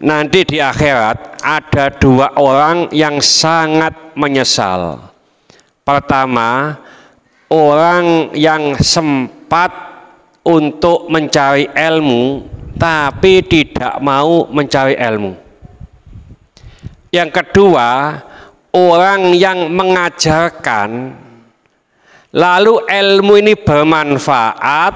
Nanti di akhirat ada dua orang yang sangat menyesal. Pertama, orang yang sempat untuk mencari ilmu tapi tidak mau mencari ilmu. Yang kedua, orang yang mengajarkan lalu ilmu ini bermanfaat,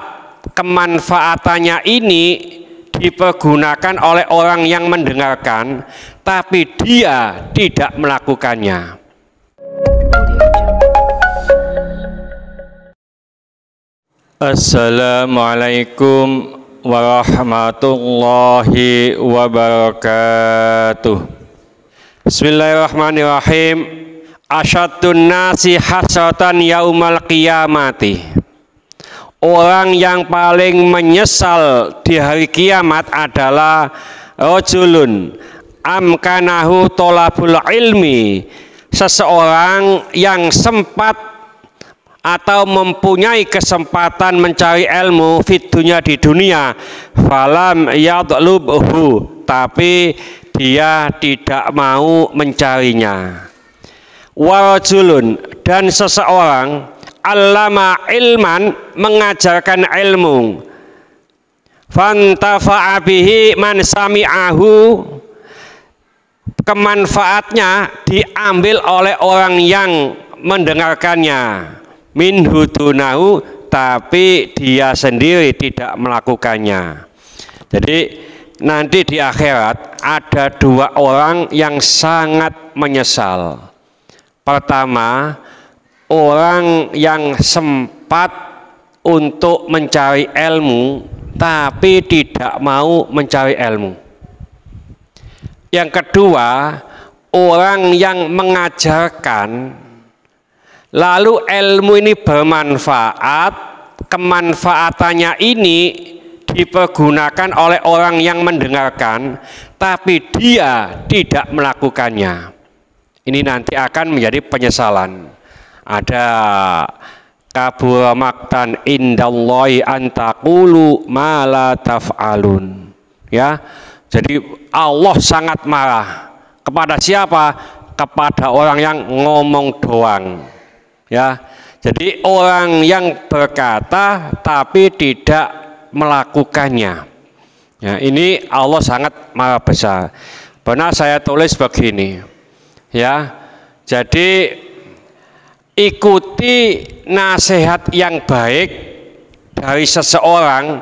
kemanfaatannya ini dipergunakan oleh orang yang mendengarkan, tapi dia tidak melakukannya. Assalamualaikum warahmatullahi wabarakatuh. Bismillahirrahmanirrahim. Asyaddun nasi hasratan yaumal qiyamati. Orang yang paling menyesal di hari kiamat adalah rojulun amkanahu tolabul ilmi, seseorang yang sempat atau mempunyai kesempatan mencari ilmu fit dunya di dunia, falam yadlubhu, tapi dia tidak mau mencarinya. Warojulun, dan seseorang allama ilman, mengajarkan ilmu, fantafa'a bihi man sami'ahu, kemanfaatnya diambil oleh orang yang mendengarkannya, minhu dunahu, tapi dia sendiri tidak melakukannya. Jadi nanti di akhirat ada dua orang yang sangat menyesal. Pertama, orang yang sempat untuk mencari ilmu tapi tidak mau mencari ilmu. Yang kedua, orang yang mengajarkan lalu ilmu ini bermanfaat, kemanfaatannya ini dipergunakan oleh orang yang mendengarkan, tapi dia tidak melakukannya. Ini nanti akan menjadi penyesalan. Ada kabura maktan indallahi antaqulu ma la taf'alun, ya. Jadi Allah sangat marah kepada siapa? Kepada orang yang ngomong doang, ya. Jadi orang yang berkata tapi tidak melakukannya, ya, ini Allah sangat marah besar. Pernah saya tulis begini, ya. Jadi ikuti nasihat yang baik dari seseorang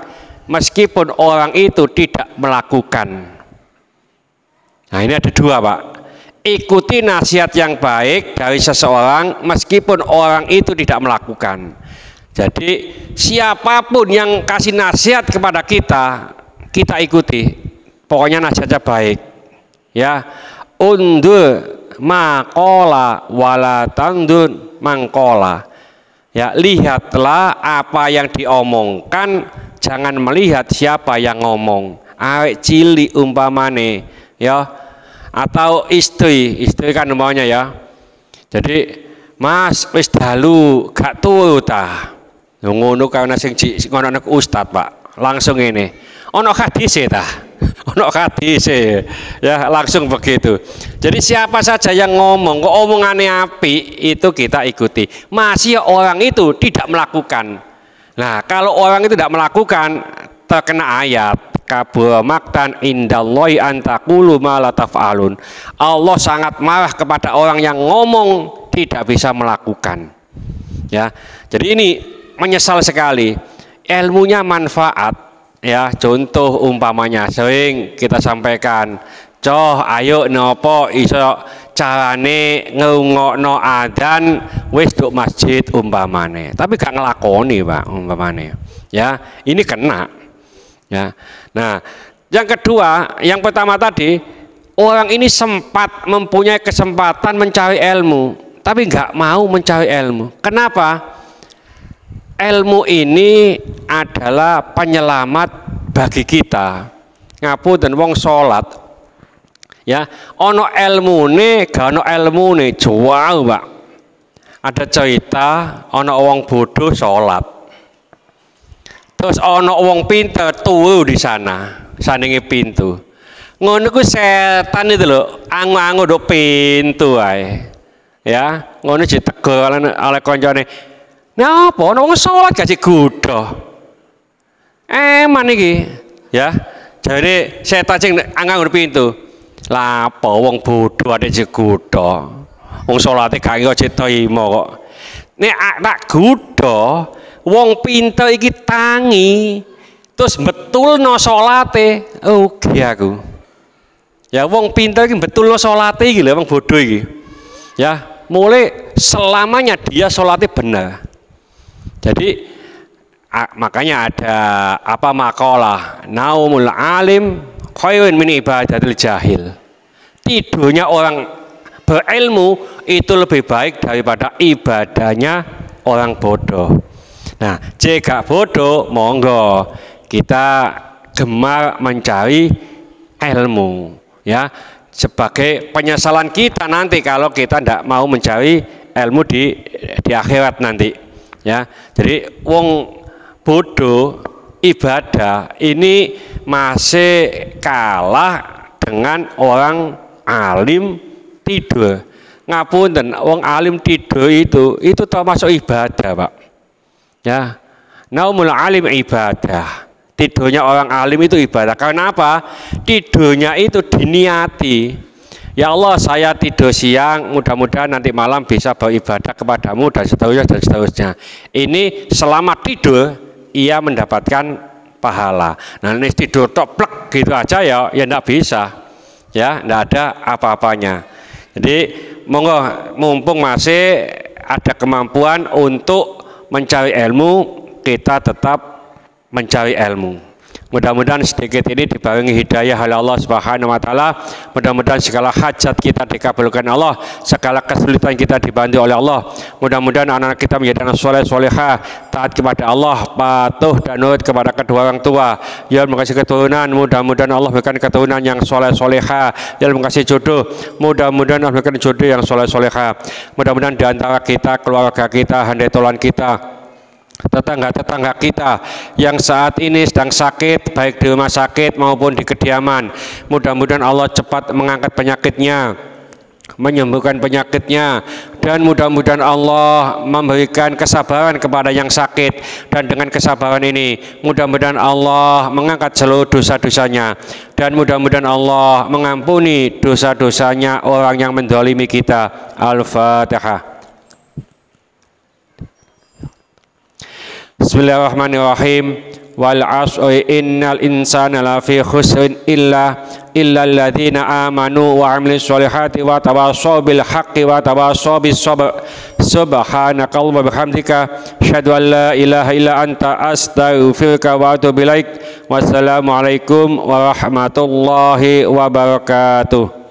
meskipun orang itu tidak melakukan. Nah, ini ada dua, Pak. Ikuti nasihat yang baik dari seseorang meskipun orang itu tidak melakukan. Jadi siapapun yang kasih nasihat kepada kita, kita ikuti. Pokoknya nasihatnya baik, ya. Undur makola wala tandun mangkola, ya, lihatlah apa yang diomongkan, jangan melihat siapa yang ngomong. Arek cili umpamane, ya, atau istri kan umpamanya, ya. Jadi mas wis dalu gak turu ta, ngono karena sing ngono anak ustad, Pak, langsung ini ono hadise ta, ono hadise, ya, langsung begitu. Jadi siapa saja yang ngomong kok omongannya api, itu kita ikuti. Masih orang itu tidak melakukan. Nah, kalau orang itu tidak melakukan, terkena ayat kabur maktan indallahi antaqulu ma la taf'alun. Allah sangat marah kepada orang yang ngomong tidak bisa melakukan, ya. Jadi ini menyesal sekali. Ilmunya manfaat, ya. Contoh umpamanya sering kita sampaikan, coh ayo nopo iso carane ngrungokno adzan wis nduk masjid umpamane, tapi gak ngelakoni, Pak, umpamane, ya. Ini kena, ya. Nah, yang kedua, yang pertama tadi, orang ini sempat mempunyai kesempatan mencari ilmu tapi gak mau mencari ilmu. Kenapa? Ilmu ini adalah penyelamat bagi kita. Ngapunten wong salat, ya, ono elmune gak ono elmune jual, Pak. Ada cerita ono wong bodoh sholat, terus ono wong pinter turu di sana sandingi pintu, ngono ku setan itu lho, ango-ango do pintu ae. Ya, ngono ditegel oleh koncone. Napa ana wong salat gak digodha? Eman iki, ya. Jare setan sing ango pintu. Lah apa wong bodho ate digodha? Wong salate gak kok cetima kok. Nek tak godha, wong pintu iki tangi. Terus betul no salate, oke aku. Ya wong pinter iki betul no salate iki lho wong bodoh iki. Ya, mulai selamanya dia salate benar. Jadi makanya ada apa makalah, naumul alim khairun min ibadatil jahil. Tidurnya orang berilmu itu lebih baik daripada ibadahnya orang bodoh. Nah, jika bodoh monggo kita gemar mencari ilmu, ya, sebagai penyesalan kita nanti kalau kita tidak mau mencari ilmu di akhirat nanti, ya. Jadi wong bodoh ibadah ini masih kalah dengan orang alim tidur. Ngapunten, wong alim tidur itu termasuk ibadah, Pak. Ya, naumul alim ibadah. Tidurnya orang alim itu ibadah. Karena apa? Tidurnya itu diniati. Ya Allah, saya tidur siang, mudah-mudahan nanti malam bisa beribadah kepadamu dan seterusnya dan seterusnya. Ini selama tidur ia mendapatkan pahala. Nah, ini tidur toplek gitu aja ya, ya enggak bisa. Ya, enggak ada apa-apanya. Jadi, monggo mumpung masih ada kemampuan untuk mencari ilmu, kita tetap mencari ilmu. Mudah-mudahan sedikit ini dibarengi hidayah oleh Allah Subhanahu wa taala. Mudah-mudahan segala hajat kita dikabulkan Allah, segala kesulitan kita dibantu oleh Allah. Mudah-mudahan anak-anak kita menjadi anak soleh-solehah, taat kepada Allah, patuh dan nurut kepada kedua orang tua. Ya makasih keturunan, mudah-mudahan Allah berikan keturunan yang soleh-solehah. Ya makasih jodoh, mudah-mudahan Allah berikan jodoh yang soleh-solehah. Mudah-mudahan di antara kita, keluarga kita, handai tolan kita, tetangga-tetangga kita yang saat ini sedang sakit, baik di rumah sakit maupun di kediaman, mudah-mudahan Allah cepat mengangkat penyakitnya, menyembuhkan penyakitnya, dan mudah-mudahan Allah memberikan kesabaran kepada yang sakit, dan dengan kesabaran ini mudah-mudahan Allah mengangkat seluruh dosa-dosanya, dan mudah-mudahan Allah mengampuni dosa-dosanya orang yang mendolimi kita. Al-Fatihah. Bismillahirrahmanirrahim. Wal 'asri innal insana lafi khusrin illa alladziina aamanu wa 'amilus sholihati wa tawashaw bil haqqi wa tawashaw bis sabr. Subhanakallahumma wa bihamdika asyhadu an la ilaha illa anta astaghfiruka wa atubu ilaik. Wassalamualaikum warahmatullahi wabarakatuh.